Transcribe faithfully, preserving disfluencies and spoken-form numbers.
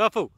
Kapu.